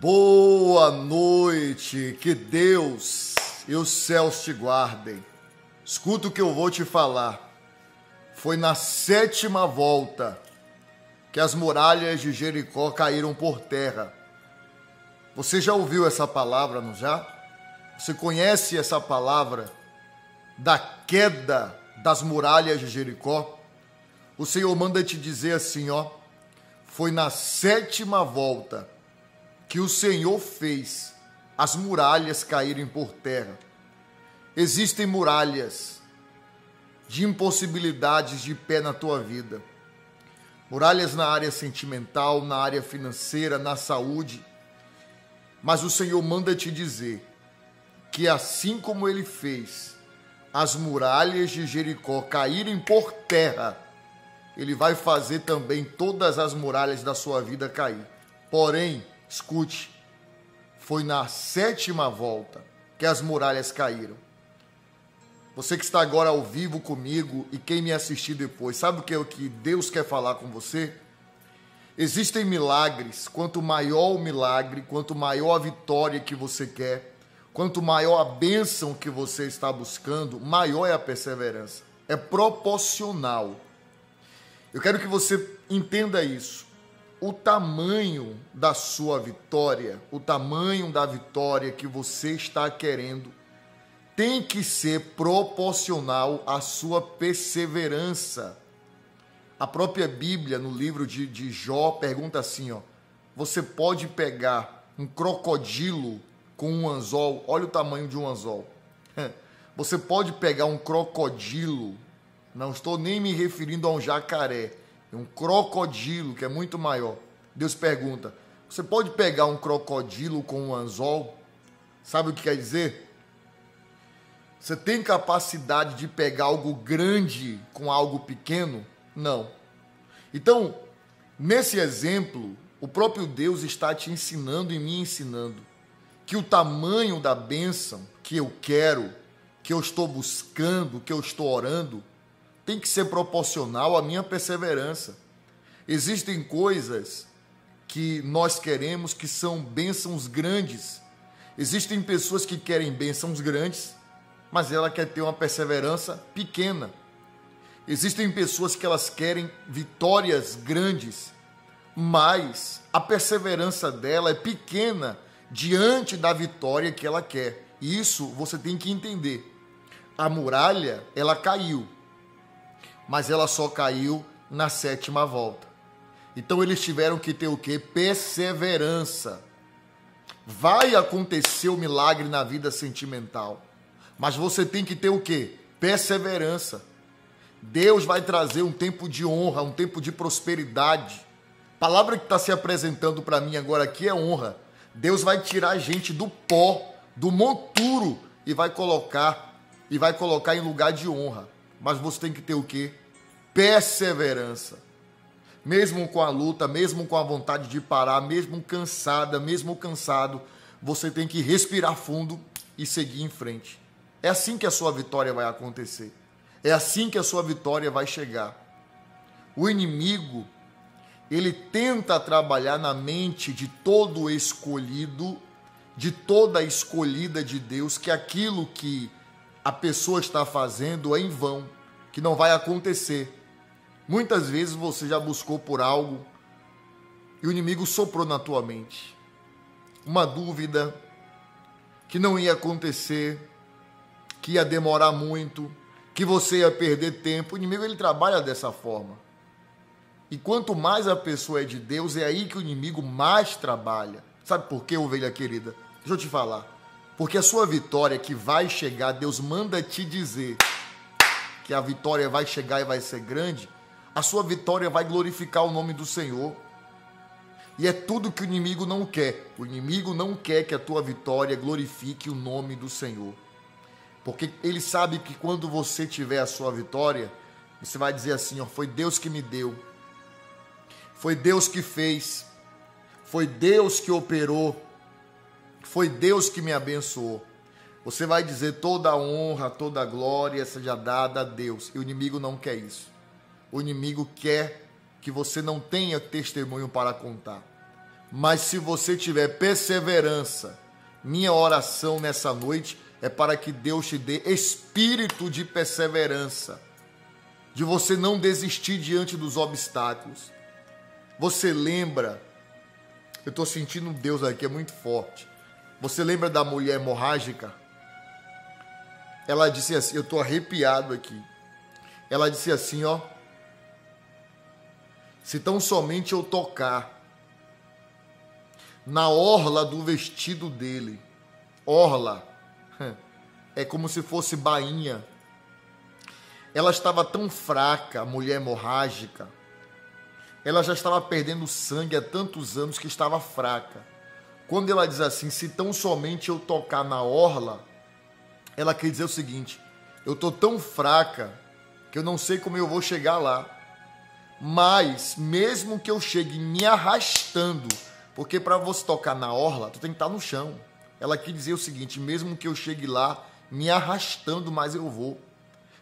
Boa noite, que Deus e os céus te guardem. Escuta o que eu vou te falar. Foi na 7ª volta que as muralhas de Jericó caíram por terra. Você já ouviu essa palavra, não já? Você conhece essa palavra da queda das muralhas de Jericó? O Senhor manda te dizer assim, ó. Foi na 7ª volta que o Senhor fez as muralhas caírem por terra. Existem muralhas de impossibilidades de pé na tua vida. Muralhas na área sentimental, na área financeira, na saúde. Mas o Senhor manda te dizer que assim como Ele fez as muralhas de Jericó caírem por terra, Ele vai fazer também todas as muralhas da sua vida cair. Porém, escute, foi na 7ª volta que as muralhas caíram. Você que está agora ao vivo comigo e quem me assistir depois, sabe o que é o que Deus quer falar com você? Existem milagres, quanto maior o milagre, quanto maior a vitória que você quer, quanto maior a bênção que você está buscando, maior é a perseverança. É proporcional. Eu quero que você entenda isso. O tamanho da sua vitória, o tamanho da vitória que você está querendo, tem que ser proporcional à sua perseverança. A própria Bíblia, no livro de Jó, pergunta assim, ó, você pode pegar um crocodilo com um anzol? Olha o tamanho de um anzol. Você pode pegar um crocodilo, não estou nem me referindo a um jacaré, um crocodilo, que é muito maior. Deus pergunta, você pode pegar um crocodilo com um anzol? Sabe o que quer dizer? Você tem capacidade de pegar algo grande com algo pequeno? Não. Então, nesse exemplo, o próprio Deus está te ensinando e me ensinando que o tamanho da bênção que eu quero, que eu estou buscando, que eu estou orando, tem que ser proporcional à minha perseverança. Existem coisas que nós queremos que são bênçãos grandes. Existem pessoas que querem bênçãos grandes, mas ela quer ter uma perseverança pequena. Existem pessoas que elas querem vitórias grandes, mas a perseverança dela é pequena diante da vitória que ela quer. Isso você tem que entender. A muralha, ela caiu, mas ela só caiu na 7ª volta. Então eles tiveram que ter o quê? Perseverança. Vai acontecer o milagre na vida sentimental, mas você tem que ter o quê? Perseverança. Deus vai trazer um tempo de honra, um tempo de prosperidade. A palavra que está se apresentando para mim agora aqui é honra. Deus vai tirar a gente do pó, do monturo, e vai colocar em lugar de honra. Mas você tem que ter o quê? Perseverança. Mesmo com a luta, mesmo com a vontade de parar, mesmo cansada, mesmo cansado, você tem que respirar fundo e seguir em frente. É assim que a sua vitória vai acontecer. É assim que a sua vitória vai chegar. O inimigo, ele tenta trabalhar na mente de todo escolhido, de toda escolhida de Deus, que aquilo que a pessoa está fazendo é em vão, que não vai acontecer. Muitas vezes você já buscou por algo e o inimigo soprou na tua mente uma dúvida que não ia acontecer, que ia demorar muito, que você ia perder tempo. O inimigo, ele trabalha dessa forma. E quanto mais a pessoa é de Deus, é aí que o inimigo mais trabalha. Sabe por quê, ovelha querida? Deixa eu te falar. Porque a sua vitória que vai chegar, Deus manda te dizer que a vitória vai chegar e vai ser grande, a sua vitória vai glorificar o nome do Senhor. E é tudo que o inimigo não quer. O inimigo não quer que a tua vitória glorifique o nome do Senhor. Porque ele sabe que quando você tiver a sua vitória, você vai dizer assim, ó, foi Deus que me deu, foi Deus que fez, foi Deus que operou, foi Deus que me abençoou. Você vai dizer toda a honra, toda a glória seja dada a Deus. E o inimigo não quer isso. O inimigo quer que você não tenha testemunho para contar. Mas se você tiver perseverança, minha oração nessa noite é para que Deus te dê espírito de perseverança, de você não desistir diante dos obstáculos. Você lembra, eu estou sentindo Deus aqui, é muito forte. Você lembra da mulher hemorrágica? Ela disse assim, eu estou arrepiado aqui. Ela disse assim, ó, se tão somente eu tocar na orla do vestido dele. Orla é como se fosse bainha. Ela estava tão fraca, a mulher hemorrágica, ela já estava perdendo sangue há tantos anos que estava fraca. Quando ela diz assim, se tão somente eu tocar na orla, ela quer dizer o seguinte, eu estou tão fraca que eu não sei como eu vou chegar lá, mas mesmo que eu chegue me arrastando, porque para você tocar na orla, tu tem que estar no chão. Ela quis dizer o seguinte, mesmo que eu chegue lá, me arrastando, mas eu vou.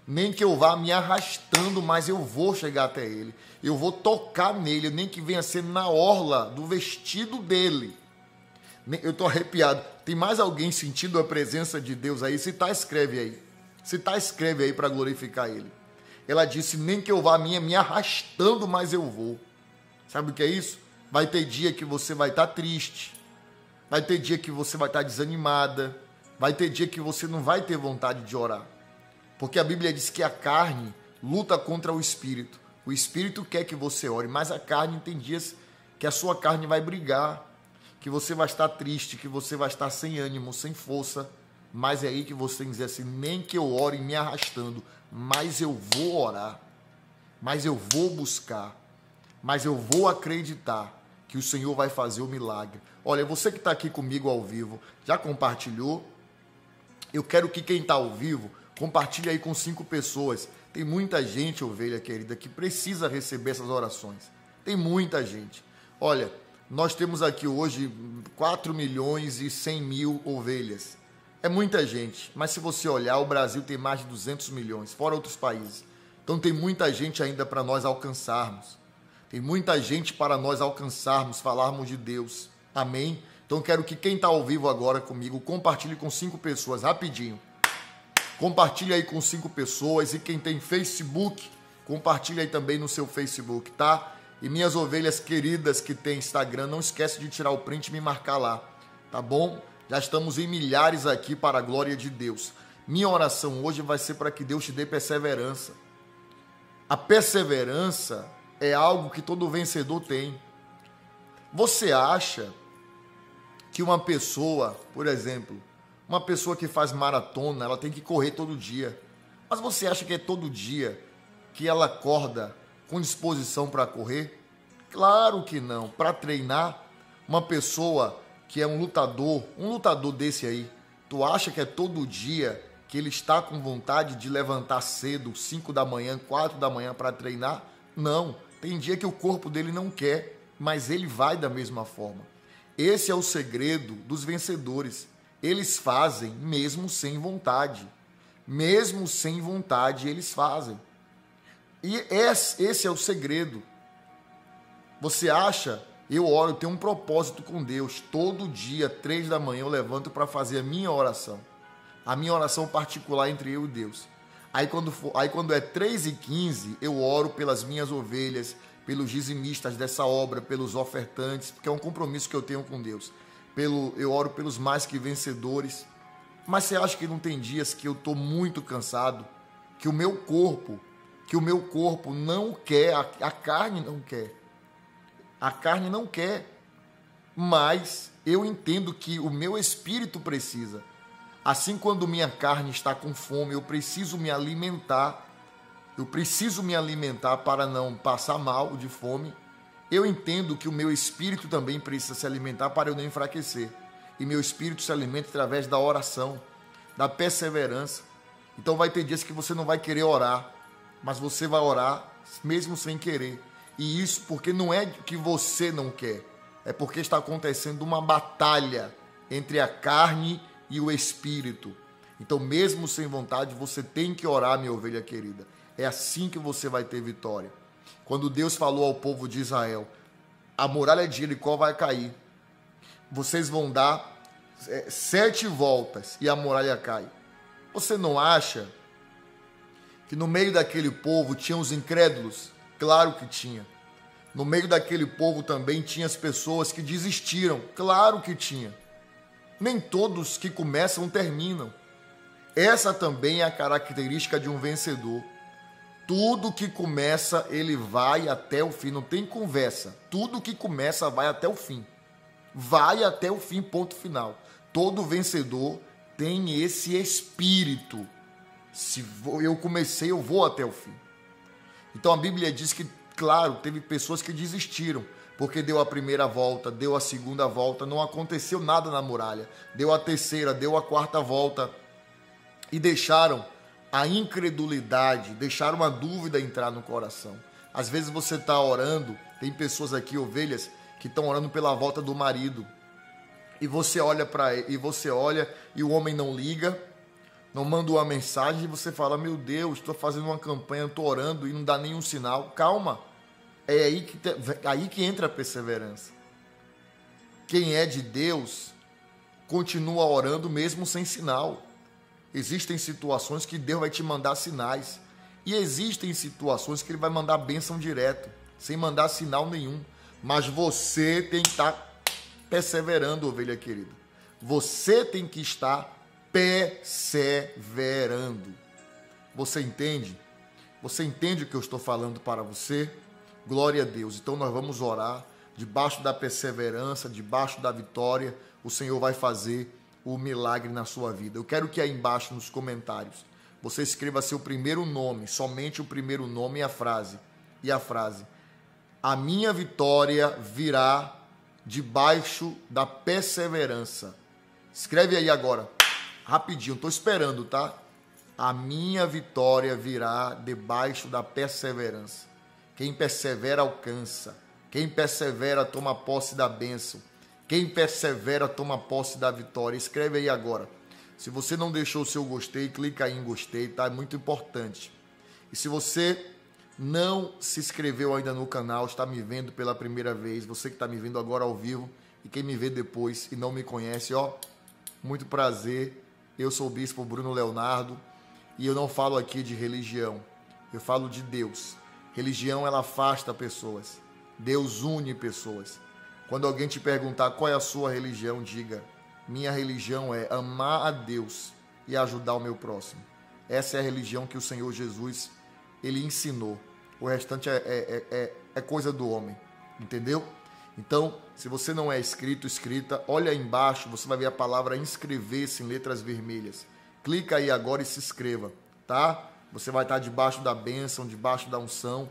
Nem que eu vá me arrastando, mas eu vou chegar até ele. Eu vou tocar nele, nem que venha ser na orla do vestido dele. Eu estou arrepiado. Tem mais alguém sentindo a presença de Deus aí? Se tá, escreve aí. Se tá, escreve aí para glorificar ele. Ela disse, nem que eu vá me arrastando, mas eu vou. Sabe o que é isso? Vai ter dia que você vai estar triste, vai ter dia que você vai estar desanimada, vai ter dia que você não vai ter vontade de orar. Porque a Bíblia diz que a carne luta contra o Espírito quer que você ore, mas a carne tem dias que a sua carne vai brigar, que você vai estar triste, que você vai estar sem ânimo, sem força, mas é aí que você tem que dizer assim, nem que eu ore me arrastando, mas eu vou orar, mas eu vou buscar, mas eu vou acreditar que o Senhor vai fazer o milagre. Olha, você que está aqui comigo ao vivo, já compartilhou? Eu quero que quem está ao vivo, compartilhe aí com 5 pessoas. Tem muita gente, ovelha querida, que precisa receber essas orações. Tem muita gente. Olha, nós temos aqui hoje 4.100.000 ovelhas. É muita gente, mas se você olhar, o Brasil tem mais de 200 milhões, fora outros países. Então tem muita gente ainda para nós alcançarmos. Tem muita gente para nós alcançarmos, falarmos de Deus. Amém? Então quero que quem está ao vivo agora comigo, compartilhe com 5 pessoas, rapidinho. Compartilhe aí com 5 pessoas. E quem tem Facebook, compartilhe aí também no seu Facebook, tá? E minhas ovelhas queridas que tem Instagram, não esquece de tirar o print e me marcar lá, tá bom? Já estamos em milhares aqui para a glória de Deus. Minha oração hoje vai ser para que Deus te dê perseverança. A perseverança é algo que todo vencedor tem. Você acha que uma pessoa, por exemplo, uma pessoa que faz maratona, ela tem que correr todo dia. Mas você acha que é todo dia que ela acorda com disposição para correr? Claro que não. Para treinar, uma pessoa que é um lutador desse aí, tu acha que é todo dia que ele está com vontade de levantar cedo, 5 da manhã, 4 da manhã para treinar? Não. Tem dia que o corpo dele não quer, mas ele vai da mesma forma. Esse é o segredo dos vencedores. Eles fazem mesmo sem vontade. Mesmo sem vontade, eles fazem. E esse é o segredo. Você acha? Eu oro, eu tenho um propósito com Deus. Todo dia, 3 da manhã, eu levanto para fazer a minha oração. A minha oração particular entre eu e Deus. Aí quando é 3h15, eu oro pelas minhas ovelhas, pelos dizimistas dessa obra, pelos ofertantes, porque é um compromisso que eu tenho com Deus. Eu oro pelos mais que vencedores. Mas você acha que não tem dias que eu estou muito cansado? Que o meu corpo não quer, a carne não quer. A carne não quer, mas eu entendo que o meu espírito precisa. Assim, quando minha carne está com fome, eu preciso me alimentar para não passar mal de fome. Eu entendo que o meu espírito também precisa se alimentar para eu não enfraquecer. E meu espírito se alimenta através da oração, da perseverança. Então vai ter dias que você não vai querer orar, mas você vai orar mesmo sem querer. E isso porque não é que você não quer, é porque está acontecendo uma batalha entre a carne e o espírito. Então, mesmo sem vontade, você tem que orar, minha ovelha querida. É assim que você vai ter vitória. Quando Deus falou ao povo de Israel, a muralha de Jericó vai cair, vocês vão dar 7 voltas e a muralha cai. Você não acha que no meio daquele povo tinham os incrédulos? Claro que tinha. No meio daquele povo também tinha as pessoas que desistiram. Claro que tinha. Nem todos que começam terminam. Essa também é a característica de um vencedor. Tudo que começa, ele vai até o fim. Não tem conversa. Tudo que começa, vai até o fim. Vai até o fim, ponto final. Todo vencedor tem esse espírito. Se eu comecei, eu vou até o fim. Então a Bíblia diz que, claro, teve pessoas que desistiram, porque deu a primeira volta, deu a segunda volta, não aconteceu nada na muralha. Deu a terceira, deu a quarta volta e deixaram a incredulidade, deixaram a dúvida entrar no coração. Às vezes você está orando, tem pessoas aqui, ovelhas, que estão orando pela volta do marido. E você olha para ele, e você olha e o homem não liga, não manda uma mensagem, e você fala: meu Deus, estou fazendo uma campanha, estou orando e não dá nenhum sinal. Calma. É aí que entra a perseverança. Quem é de Deus continua orando mesmo sem sinal. Existem situações que Deus vai te mandar sinais. E existem situações que Ele vai mandar bênção direto, sem mandar sinal nenhum. Mas você tem que estar perseverando, ovelha querida. Você tem que estar perseverando. Você entende? Você entende o que eu estou falando para você? Glória a Deus. Então nós vamos orar debaixo da perseverança, debaixo da vitória. O Senhor vai fazer o milagre na sua vida. Eu quero que aí embaixo nos comentários você escreva seu primeiro nome, somente o primeiro nome e a frase. A minha vitória virá debaixo da perseverança. Escreve aí agora, rapidinho, estou esperando, tá? A minha vitória virá debaixo da perseverança. Quem persevera alcança, quem persevera toma posse da bênção, quem persevera toma posse da vitória. Escreve aí agora. Se você não deixou o seu gostei, clica aí em gostei, tá? É muito importante. E se você não se inscreveu ainda no canal, está me vendo pela primeira vez, você que está me vendo agora ao vivo e quem me vê depois e não me conhece, ó, muito prazer, eu sou o Bispo Bruno Leonardo e eu não falo aqui de religião, eu falo de Deus. Religião, ela afasta pessoas. Deus une pessoas. Quando alguém te perguntar qual é a sua religião, diga: minha religião é amar a Deus e ajudar o meu próximo. Essa é a religião que o Senhor Jesus, ele ensinou. O restante é coisa do homem, entendeu? Então, se você não é inscrito, inscrita, olha aí embaixo, você vai ver a palavra inscrever-se em letras vermelhas. Clica aí agora e se inscreva, tá? Você vai estar debaixo da bênção, debaixo da unção.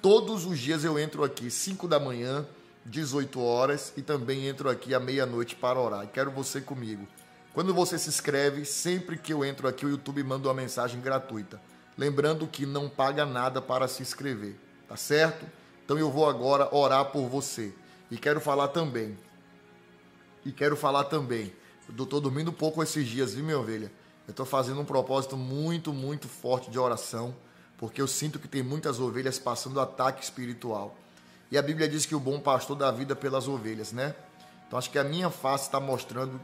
Todos os dias eu entro aqui, 5 da manhã, 18 horas, e também entro aqui à meia-noite para orar. Quero você comigo. Quando você se inscreve, sempre que eu entro aqui, o YouTube manda uma mensagem gratuita. Lembrando que não paga nada para se inscrever, tá certo? Então eu vou agora orar por você. E quero falar também. Eu tô dormindo pouco esses dias, viu, minha ovelha? Eu estou fazendo um propósito muito, muito forte de oração, porque eu sinto que tem muitas ovelhas passando ataque espiritual. E a Bíblia diz que o bom pastor dá vida pelas ovelhas, né? Então acho que a minha face está mostrando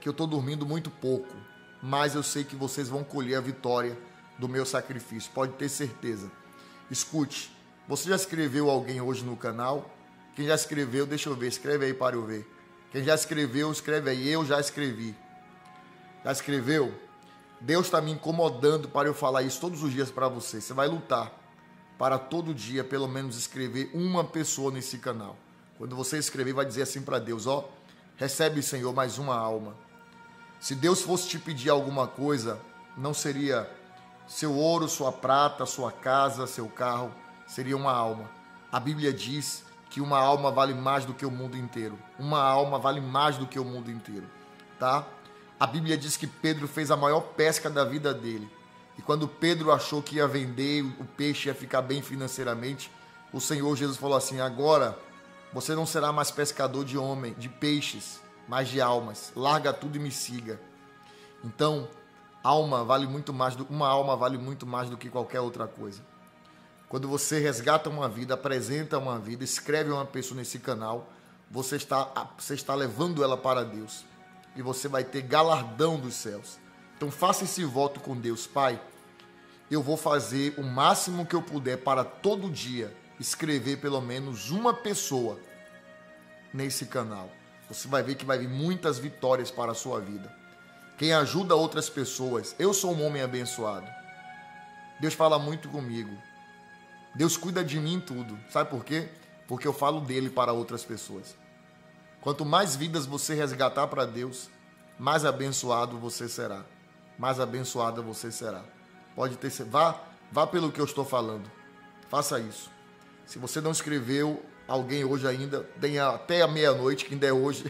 que eu estou dormindo muito pouco. Mas eu sei que vocês vão colher a vitória do meu sacrifício, pode ter certeza. Escute, você já escreveu alguém hoje no canal? Quem já escreveu, deixa eu ver, escreve aí para eu ver. Quem já escreveu, escreve aí. Eu já escrevi. Já escreveu? Deus está me incomodando para eu falar isso todos os dias para você. Você vai lutar para todo dia, pelo menos, escrever uma pessoa nesse canal. Quando você escrever, vai dizer assim para Deus: ó, recebe, Senhor, mais uma alma. Se Deus fosse te pedir alguma coisa, não seria seu ouro, sua prata, sua casa, seu carro. Seria uma alma. A Bíblia diz que uma alma vale mais do que o mundo inteiro. Uma alma vale mais do que o mundo inteiro, tá? A Bíblia diz que Pedro fez a maior pesca da vida dele. E quando Pedro achou que ia vender, o peixe ia ficar bem financeiramente, o Senhor Jesus falou assim: agora você não será mais pescador de homem, de peixes, mas de almas. Larga tudo e me siga. Então, uma alma vale muito mais do que qualquer outra coisa. Quando você resgata uma vida, apresenta uma vida, escreve uma pessoa nesse canal, você está levando ela para Deus e você vai ter galardão dos céus. Então faça esse voto com Deus. Pai, eu vou fazer o máximo que eu puder para todo dia escrever pelo menos uma pessoa nesse canal. Você vai ver que vai vir muitas vitórias para a sua vida. Quem ajuda outras pessoas, eu sou um homem abençoado. Deus fala muito comigo. Deus cuida de mim em tudo. Sabe por quê? Porque eu falo dele para outras pessoas. Quanto mais vidas você resgatar para Deus, mais abençoado você será. Mais abençoada você será. Pode ter, vá pelo que eu estou falando. Faça isso. Se você não escreveu alguém hoje ainda, tenha até a meia-noite, que ainda é hoje,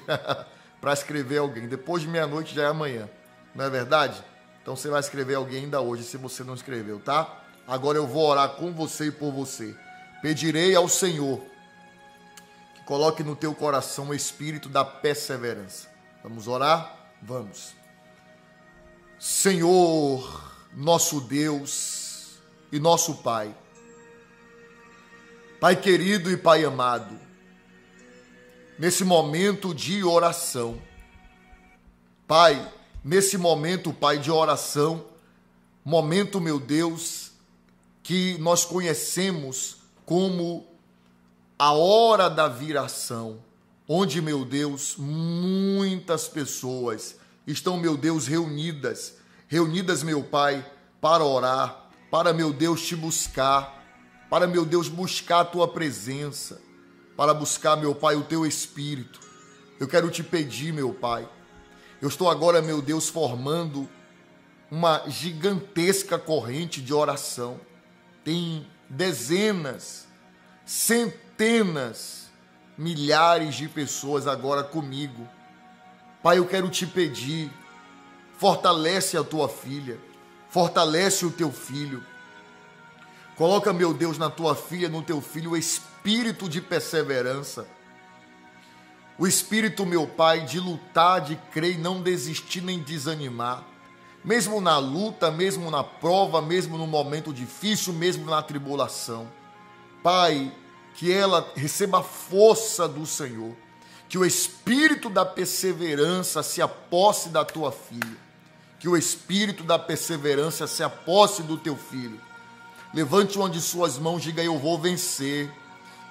para escrever alguém. Depois de meia-noite já é amanhã. Não é verdade? Então você vai escrever alguém ainda hoje, se você não escreveu, tá? Agora eu vou orar com você e por você. Pedirei ao Senhor que coloque no teu coração o espírito da perseverança. Vamos orar? Vamos. Senhor, nosso Deus e nosso Pai, Pai querido e Pai amado, nesse momento de oração, Pai, nesse momento, Pai, de oração, momento, meu Deus, que nós conhecemos como a hora da viração, onde, meu Deus, muitas pessoas estão, meu Deus, reunidas, meu Pai, para orar, para, meu Deus, te buscar, para, meu Deus, buscar a tua presença, para buscar, meu Pai, o teu Espírito. Eu quero te pedir, meu Pai, eu estou agora, meu Deus, formando uma gigantesca corrente de oração. Tem dezenas, centenas, milhares de pessoas agora comigo. Pai, eu quero te pedir, fortalece a tua filha, fortalece o teu filho. Coloca, meu Deus, na tua filha, no teu filho, o espírito de perseverança. O espírito, meu Pai, de lutar, de crer, não desistir nem desanimar. Mesmo na luta, mesmo na prova, mesmo no momento difícil, mesmo na tribulação. Pai, que ela receba a força do Senhor. Que o espírito da perseverança se aposse da tua filha. Que o espírito da perseverança se aposse do teu filho. Levante uma de suas mãos, diga: eu vou vencer.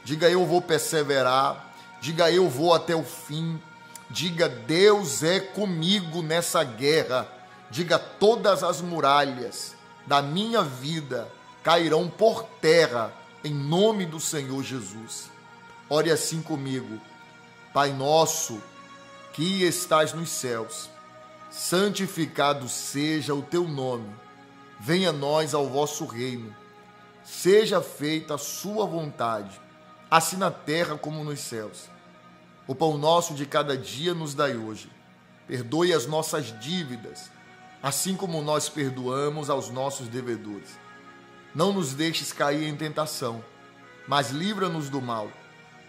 Diga: eu vou perseverar. Diga: eu vou até o fim. Diga: Deus é comigo nessa guerra. Diga: todas as muralhas da minha vida cairão por terra, em nome do Senhor Jesus. Ore assim comigo. Pai nosso, que estás nos céus, santificado seja o teu nome. Venha a nós ao vosso reino. Seja feita a sua vontade, assim na terra como nos céus. O pão nosso de cada dia nos dai hoje. Perdoe as nossas dívidas, assim como nós perdoamos aos nossos devedores. Não nos deixes cair em tentação, mas livra-nos do mal,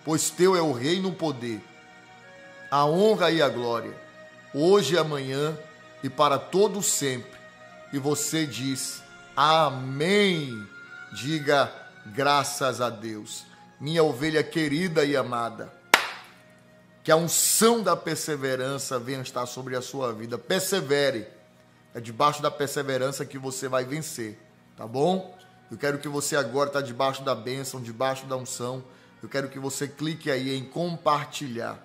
pois teu é o reino e o poder, a honra e a glória, hoje e amanhã e para todo sempre. E você diz: amém. Diga: graças a Deus, minha ovelha querida e amada. Que a unção da perseverança venha estar sobre a sua vida. Persevere. É debaixo da perseverança que você vai vencer, tá bom? Eu quero que você agora está debaixo da bênção, debaixo da unção. Eu quero que você clique aí em compartilhar.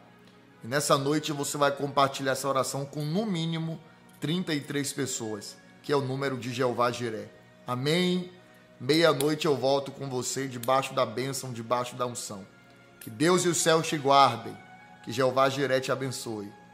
E nessa noite você vai compartilhar essa oração com no mínimo 33 pessoas, que é o número de Jeová Jiré. Amém? Meia-noite eu volto com você, debaixo da bênção, debaixo da unção. Que Deus e o céu te guardem. Que Jeová Jiré te abençoe.